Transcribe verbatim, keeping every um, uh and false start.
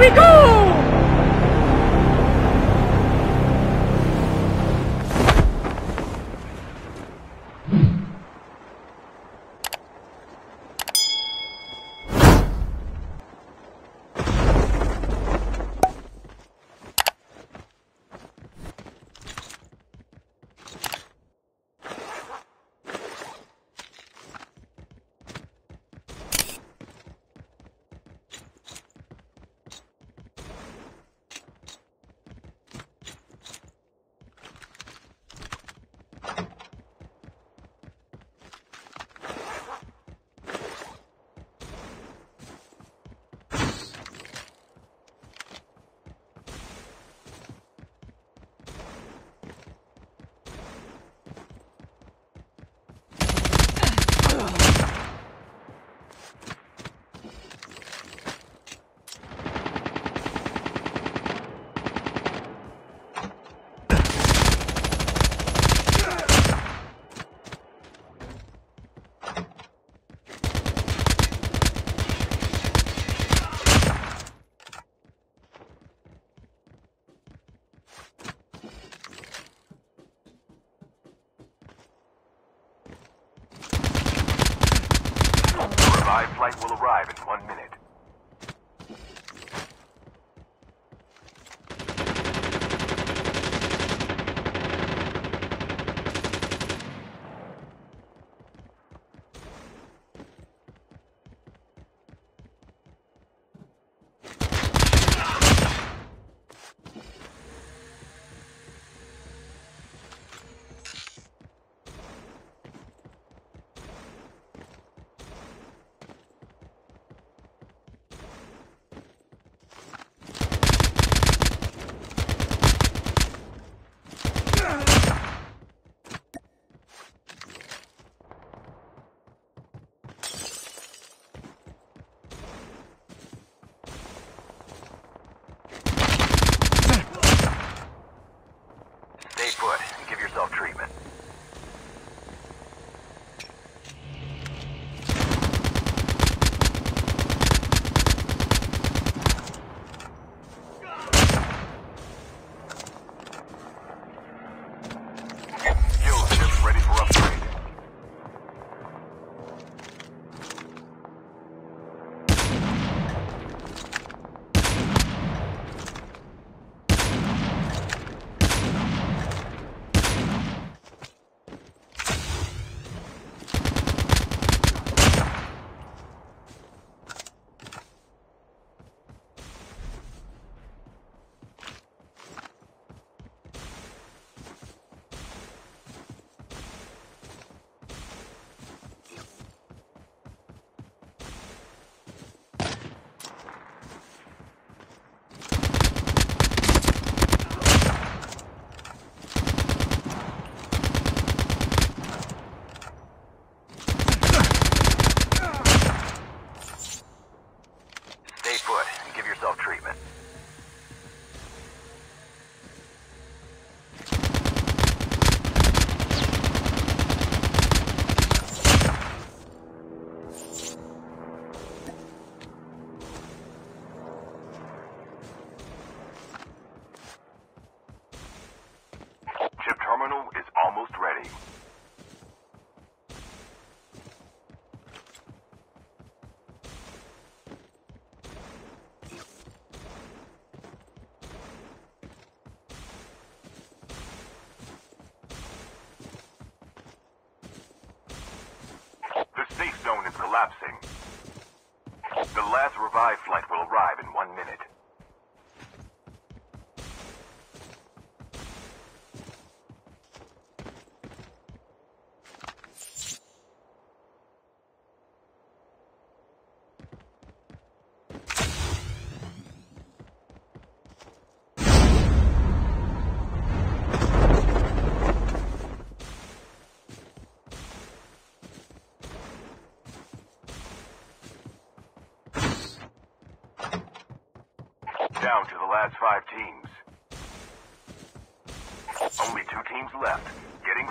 we go! Will arrive in one minute. Safe zone is collapsing. The last revive flight will arrive in one minute. Down to the last five teams. Only two teams left, getting